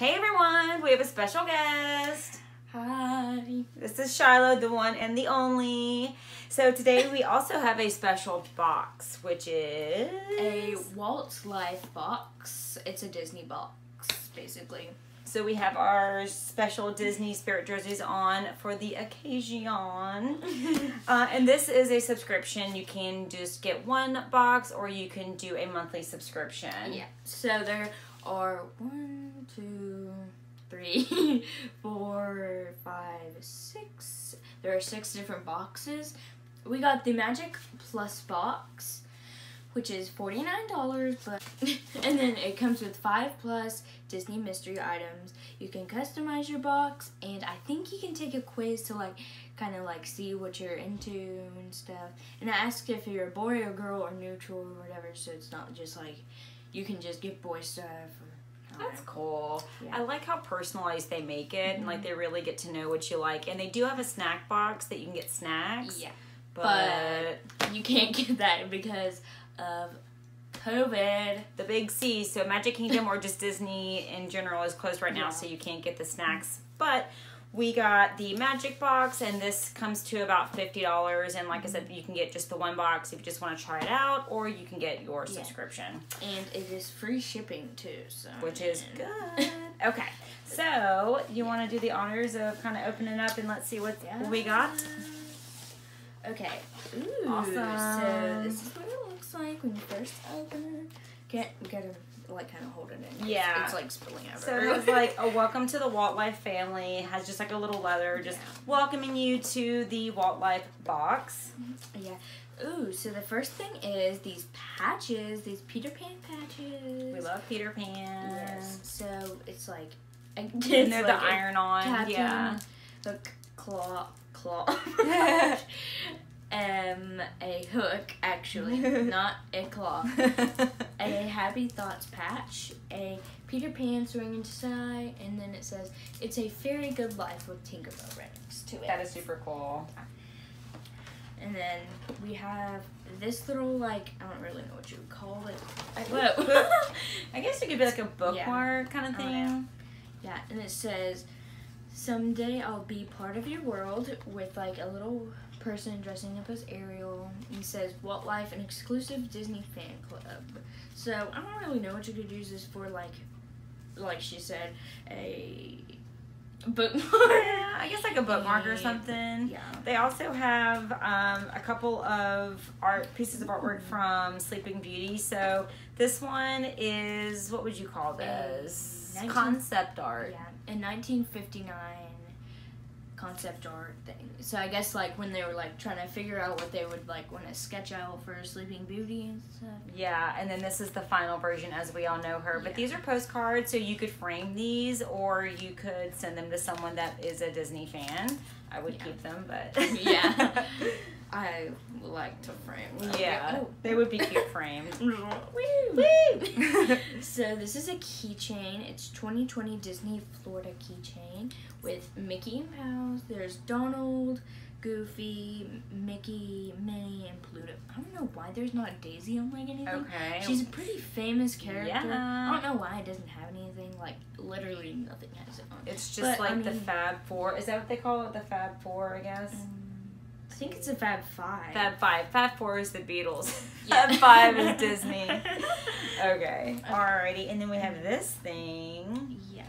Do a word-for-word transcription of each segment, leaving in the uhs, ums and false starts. Hey everyone, we have a special guest. Hi. This is Shiloh, the one and the only. So today we also have a special box, which is... a Walt Life box. It's a Disney box, basically. So we have our special Disney spirit jerseys on for the occasion. uh, and this is a subscription. You can just get one box or you can do a monthly subscription. Yeah. So there are one, two, three, four, five, six. There are six different boxes. We got the Magic Plus box, which is forty-nine dollars plus, and then it comes with five plus Disney mystery items. You can customize your box, and I think you can take a quiz to like, kind of like see what you're into and stuff. And I asked if you're a boy or girl or neutral or whatever, so it's not just like, you can just get boy stuff. Or, That's know. cool. Yeah. I like how personalized they make it, mm-hmm. and like they really get to know what you like. And they do have a snack box that you can get snacks. Yeah, but, but you can't get that because of COVID, the big C. So Magic Kingdom or just Disney in general is closed right now, yeah. so you can't get the snacks. But we got the Magic box, and this comes to about fifty dollars. And like I said, you can get just the one box if you just want to try it out, or you can get your yeah. subscription. And it is free shipping too, so which is good. Okay, so you want to do the honors of kind of opening up and let's see what yeah. we got. Okay. Ooh, awesome. So this is what it looks like when you first open it. Can't get it, like kind of hold it in. Yeah. It's, it's like spilling over. So it's like a welcome to the Walt Life family. It has just like a little letter, just yeah. welcoming you to the Walt Life box. Yeah. Ooh. So the first thing is these patches, these Peter Pan patches. We love Peter Pan. Yes. So it's like, and they're like the iron-on. Captain yeah. Hook claw. Claw. um, a hook, actually, not a claw. A Happy Thoughts patch, a Peter Pan swinging to sigh, and then it says, it's a very good life with Tinkerbell right next to it. That is super cool. And then we have this little, like, I don't really know what you would call it. I, whoa. I guess it could be like a bookmark yeah. kind of thing. Oh, yeah. yeah, and it says, someday I'll be part of your world, with like a little person dressing up as Ariel. He says, Walt Life, an exclusive Disney fan club. So I don't really know what you could use this for, like, like she said, a bookmark. Yeah, I guess like a bookmark or something. Yeah. They also have um, a couple of art pieces of artwork from Sleeping Beauty. So this one is, what would you call this? nineteen Concept art. Yeah. In nineteen fifty-nine concept art thing. So I guess like when they were like trying to figure out what they would like want to sketch out for Sleeping Beauty and stuff. Yeah, and then this is the final version as we all know her. But yeah. these are postcards, so you could frame these or you could send them to someone that is a Disney fan. I would yeah. keep them, but yeah. I like to frame them. Yeah, oh. they would be cute framed. Woo! Woo! So this is a keychain. It's twenty twenty Disney Florida keychain with Mickey Mouse. There's Donald, Goofy, Mickey, Minnie, and Pluto. I don't know why there's not Daisy on like anything. Okay. She's a pretty famous character. Yeah. I don't know why it doesn't have anything. Like literally nothing has it on. It's just but, like I mean, the Fab Four. Is that what they call it? The Fab Four, I guess. Um, I think it's a Fab Five. Fab Five. Fab Four is the Beatles. Yeah. Fab Five is Disney. Okay. Alrighty. And then we have this thing. Yeah.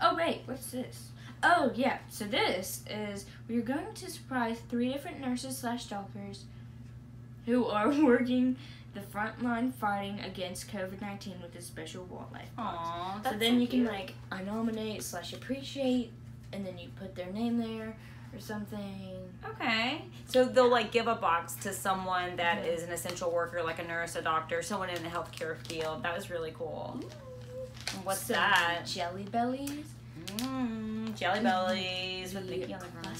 Oh, wait. What's this? Oh, yeah. So this is, we're going to surprise three different nurses slash doctors who are working the front line fighting against COVID nineteen with a special Walt Life box. Aww, that's so then so you cute. Can, like, I nominate slash appreciate, and then you put their name there. Or something. Okay. So they'll like give a box to someone that mm-hmm. is an essential worker, like a nurse, a doctor, someone in the healthcare field. That was really cool. Ooh. What's so, that? Jelly Bellies. Mm, Jelly Bellies mm-hmm. with Mickey on the front.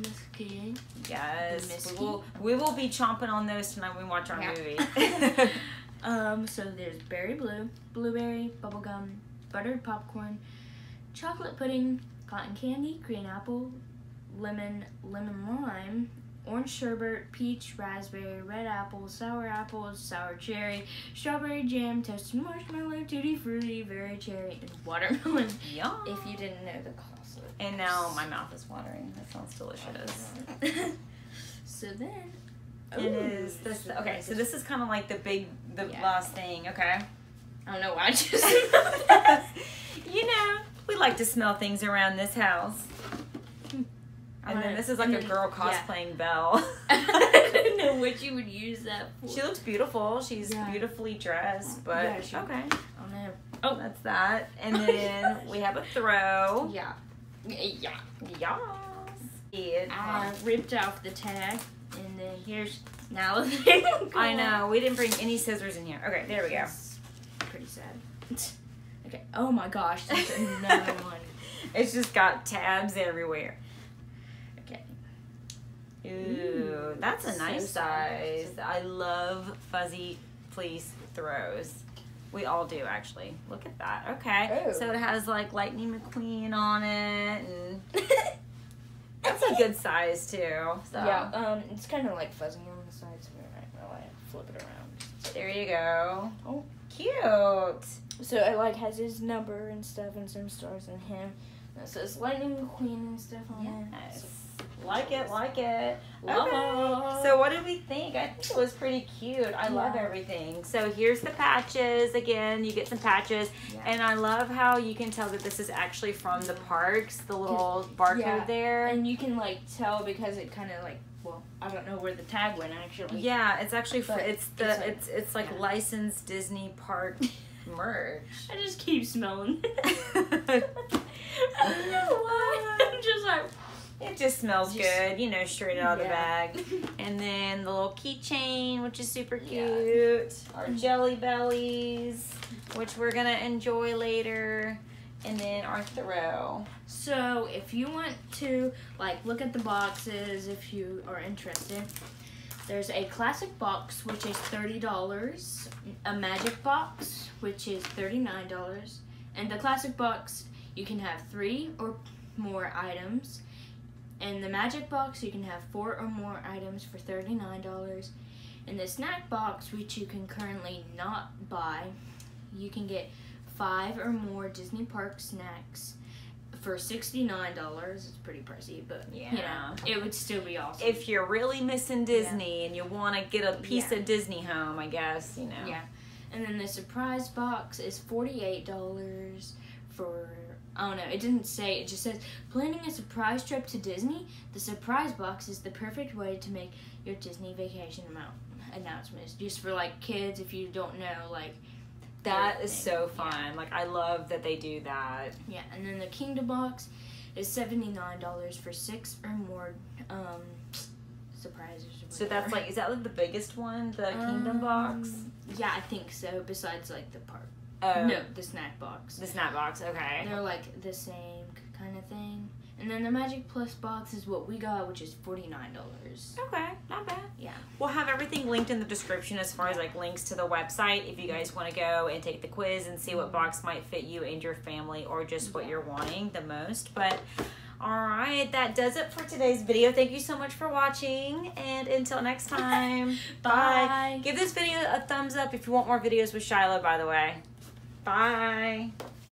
Misky. Yes. We will, we will be chomping on those tonight when we watch our yeah. movie. um, so there's berry blue, blueberry, bubblegum, buttered popcorn, chocolate pudding, cotton candy, green apple, lemon lemon lime, orange sherbet, peach, raspberry, red apple, sour apple, sour cherry, strawberry jam, toasted marshmallow, tutti frutti, very cherry, and watermelon. Yum. If you didn't know the cost of it. And now my mouth is watering. That sounds delicious. So then, ooh, it is this. The, okay, so this is kind of like the big, the yeah. last thing. Okay. I don't know why I just. You know, we like to smell things around this house. And then this is like a girl cosplaying yeah. Belle. I don't know what you would use that for. She looks beautiful. She's yeah. beautifully dressed, but yeah, she, okay. I don't know. Oh, that's that. And then we have a throw. Yeah. Yeah. Yes. I ripped off the tag, and then here's now. I know. We didn't bring any scissors in here. Okay, there we go. Pretty sad. Okay. Oh my gosh, there's another one. It's just got tabs everywhere. Ooh, that's a nice so size. Nice. I love fuzzy fleece throws. We all do, actually. Look at that. Okay. Ooh. So it has like Lightning McQueen on it, and that's a good size too. So. Yeah. Um, it's kind of like fuzzy on the sides. So I'm gonna like flip it around. There you go. Oh, cute. So it like has his number and stuff, and some stars in him. And it says Lightning McQueen and stuff on yes. it. Nice. So Like it, like it. Love okay. So what did we think? I think it was pretty cute. I yeah. love everything. So here's the patches. Again, you get some patches. Yeah. And I love how you can tell that this is actually from the parks, the little barcode yeah. there. And you can like tell because it kind of like, well, I don't know where the tag went actually. Yeah, it's actually, for, it's the, it's like, it's, it's like yeah. licensed Disney park merch. I just keep smelling it. I don't know why. I'm just like... It just smells just, good, you know, straight out of yeah. the bag. And then the little keychain, which is super cute. Yeah. Our Jelly Bellies, which we're going to enjoy later. And then our throw. So if you want to, like, look at the boxes if you are interested, there's a classic box, which is thirty dollars. A magic box, which is thirty-nine dollars. And the classic box, you can have three or more items. In the magic box, you can have four or more items for thirty-nine dollars. In the snack box, which you can currently not buy, you can get five or more Disney Park snacks for sixty-nine dollars. It's pretty pricey, but yeah. you know, it would still be awesome. If you're really missing Disney yeah. and you want to get a piece yeah. of Disney home, I guess, you know. Yeah. And then the surprise box is forty-eight dollars for... Oh no, it didn't say, it just says, planning a surprise trip to Disney? The surprise box is the perfect way to make your Disney vacation amount announcements. Just for like kids, if you don't know, like. That everything. Is so fun. Yeah. Like, I love that they do that. Yeah, and then the Kingdom box is seventy-nine dollars for six or more um, surprises. So that's like, is that like the biggest one, the um, Kingdom box? Yeah, I think so, besides like the park. Oh. No, the snack box. The snack box, okay. They're like the same kind of thing. And then the Magic Plus box is what we got, which is forty-nine dollars. Okay, not bad. Yeah. We'll have everything linked in the description as far as like links to the website if you guys want to go and take the quiz and see what box might fit you and your family or just what you're wanting the most. But all right, that does it for today's video. Thank you so much for watching, and until next time, bye. Bye. Give this video a thumbs up if you want more videos with Shiloh, by the way. Bye.